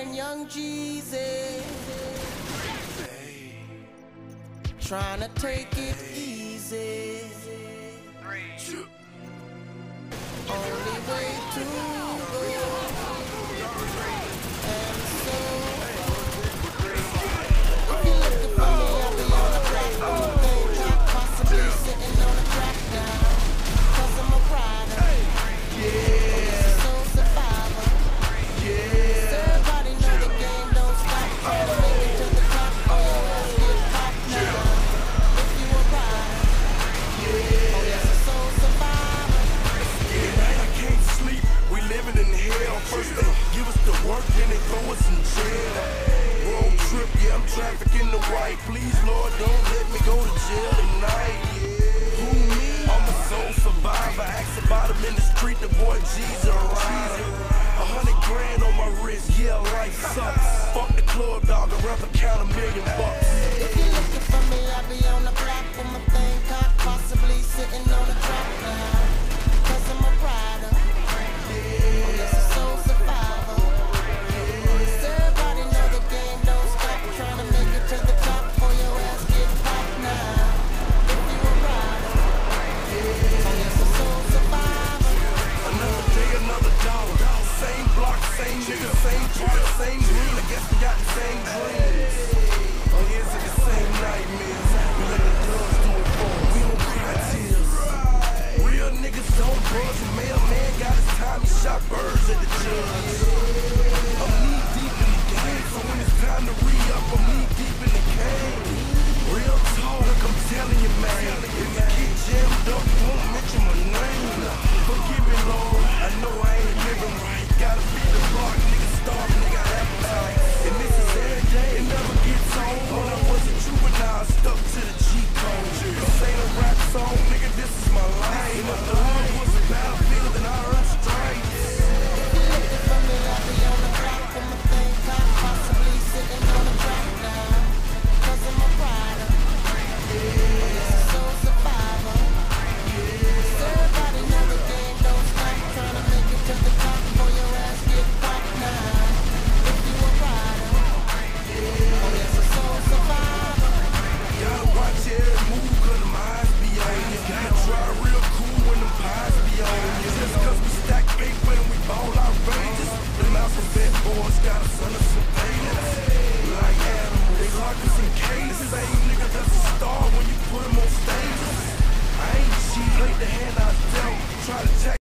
and young Jeezy, trying to take it easy. Only way to go, and so if you're looking for me, I'll be on the track. Can't possibly sitting on the track now, 'cause I'm a rider. Yeah, soul survivor. Yeah, everybody know the game don't stop. Gotta make it to the top. Let's get hot now. If you a rider, yeah, oh that's a soul survivor. First they give us the work, then they throw us in jail. Road trip, yeah, I'm trafficking the white. Please, Lord, don't let me go to jail tonight. Who me? I'm a soul survivor. Ask about him in the street, the boy G's arrived. 100 grand on my wrist, yeah, life sucks. Fuck the club, dog, I'd rather count $1 million bucks. If you're looking for me, I'll be on the block with my thing cocked, possibly sitting on the track now, 'cause I'm a rider. Try to check.